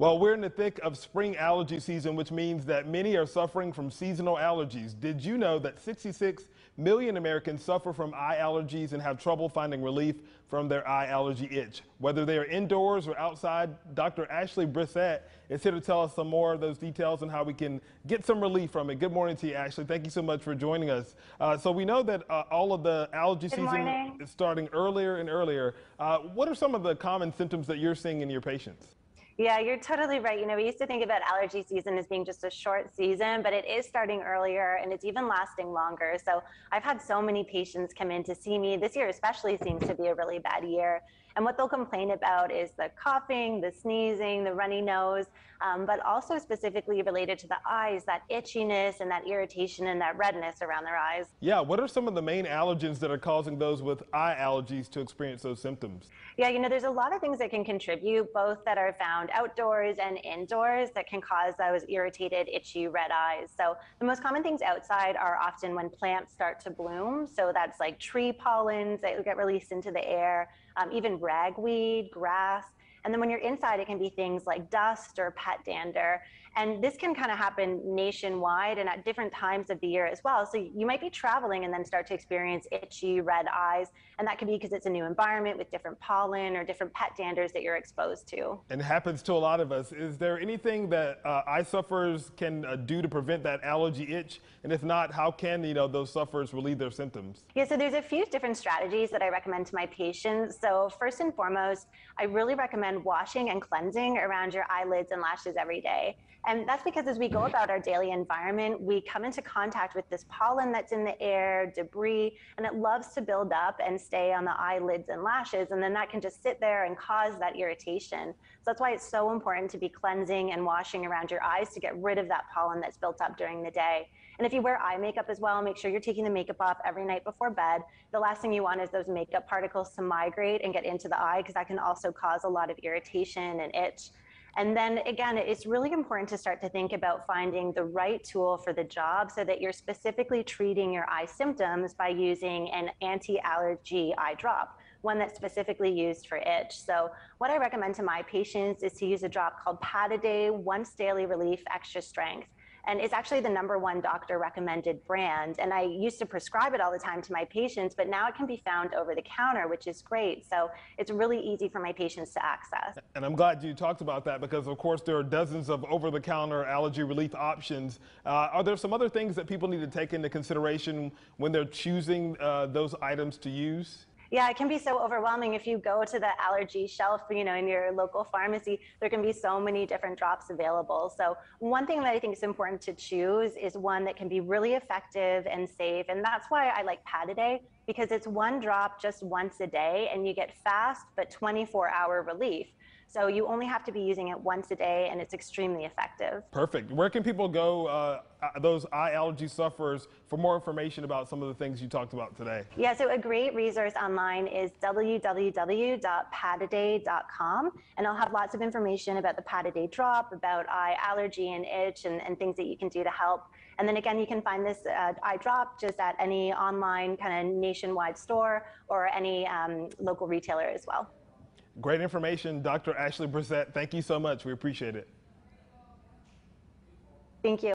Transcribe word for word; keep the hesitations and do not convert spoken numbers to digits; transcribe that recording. Well, we're in the thick of spring allergy season, which means that many are suffering from seasonal allergies. Did you know that sixty-six million Americans suffer from eye allergies and have trouble finding relief from their eye allergy itch? Whether they are indoors or outside, Doctor Ashley Brissette is here to tell us some more of those details and how we can get some relief from it. Good morning to you, Ashley. Thank you so much for joining us. Uh, so we know that uh, all of the allergy Good season morning. is starting earlier and earlier. Uh, what are some of the common symptoms that you're seeing in your patients? Yeah, you're totally right. You know, we used to think about allergy season as being just a short season, but it is starting earlier and it's even lasting longer. So I've had so many patients come in to see me. This year especially seems to be a really bad year. And what they'll complain about is the coughing, the sneezing, the runny nose, um, but also specifically related to the eyes, that itchiness and that irritation and that redness around their eyes. Yeah, what are some of the main allergens that are causing those with eye allergies to experience those symptoms? Yeah, you know, there's a lot of things that can contribute, both that are found outdoors and indoors, that can cause those irritated, itchy, red eyes. So the most common things outside are often when plants start to bloom. So that's like tree pollens that get released into the air, um, even ragweed, grass. And then when you're inside, it can be things like dust or pet dander. And this can kind of happen nationwide and at different times of the year as well. So you might be traveling and then start to experience itchy red eyes. And that could be because it's a new environment with different pollen or different pet danders that you're exposed to. And it happens to a lot of us. Is there anything that uh, eye sufferers can uh, do to prevent that allergy itch? And if not, how can you know those sufferers relieve their symptoms? Yeah, so there's a few different strategies that I recommend to my patients. So first and foremost, I really recommend washing and cleansing around your eyelids and lashes every day. And that's because as we go about our daily environment, we come into contact with this pollen that's in the air, debris, and it loves to build up and stay on the eyelids and lashes. And then that can just sit there and cause that irritation. So that's why it's so important to be cleansing and washing around your eyes to get rid of that pollen that's built up during the day. And if you wear eye makeup as well, make sure you're taking the makeup off every night before bed. The last thing you want is those makeup particles to migrate and get into the eye, because that can also cause a lot of irritation and itch. And then again, it's really important to start to think about finding the right tool for the job so that you're specifically treating your eye symptoms by using an anti-allergy eye drop, one that's specifically used for itch. So what I recommend to my patients is to use a drop called Pataday Once Daily Relief Extra Strength. And it's actually the number one doctor recommended brand. And I used to prescribe it all the time to my patients, but now it can be found over the counter, which is great. So it's really easy for my patients to access. And I'm glad you talked about that, because of course there are dozens of over the counter allergy relief options. Uh, are there some other things that people need to take into consideration when they're choosing uh, those items to use? Yeah, it can be so overwhelming. If you go to the allergy shelf, you know, in your local pharmacy, there can be so many different drops available. So one thing that I think is important to choose is one that can be really effective and safe. And that's why I like Pataday, because it's one drop just once a day and you get fast but twenty-four hour relief. So you only have to be using it once a day, and it's extremely effective. Perfect. Where can people go, uh, those eye allergy sufferers, for more information about some of the things you talked about today? Yeah, so a great resource online is w w w dot pataday dot com, and I'll have lots of information about the Pataday drop, about eye allergy and itch, and, and things that you can do to help. And then again, you can find this uh, eye drop just at any online kind of nationwide store or any um, local retailer as well. Great information, Doctor Ashley Brissette. Thank you so much. We appreciate it. Thank you.